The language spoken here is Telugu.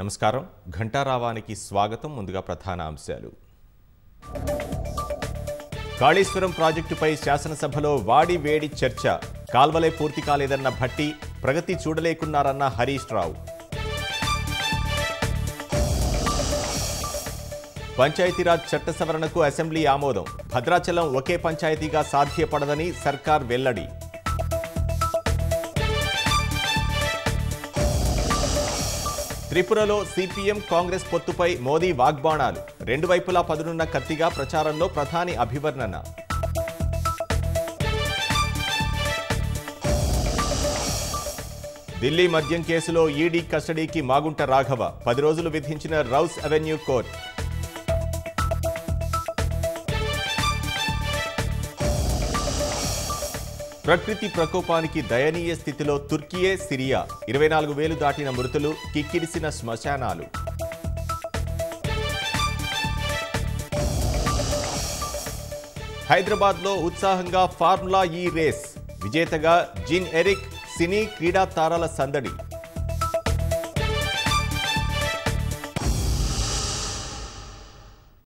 నమస్కారం ఘంటారావానికి స్వాగతం ముందుగా ప్రధాన అంశాలు కాళేశ్వరం ప్రాజెక్టుపై శాసనసభలో వాడి వేడి చర్చ కాల్వలే పూర్తి కాలేదన్న భట్టి ప్రగతి చూడలేకున్నారన్న హరీష్ రావు పంచాయతీరాజ్ చట్ట సవరణకు అసెంబ్లీ ఆమోదం భద్రాచలం ఒకే పంచాయతీగా సాధ్యపడదని సర్కార్ వెల్లడి त्रिपुरలో सीपीएम कांग्रेस పొత్తుపై మోదీ వాగ్బాణాలు రెండు వైపులా పదునున్న కత్తిగా ప్రచారంలో ప్రధాని అభివర్ణన ఢిల్లీ మద్యం కేసులో ఈడీ కస్టడీకి మాగుంట రాఘవ 10 రోజులు విధించిన రౌస్ అవెన్యూ కోర్టు ప్రకృతి ప్రకోపానికి దయనీయ స్థితిలో తుర్కియే సిరియా 24,000 దాటిన మృతులు కిక్కిరిసిన శ్మశానాలు హైదరాబాద్లో ఉత్సాహంగా ఫార్ములా ఈ రేస్ విజేతగా జిన్ ఎరిక్ సినీ క్రీడా తారాల సందడి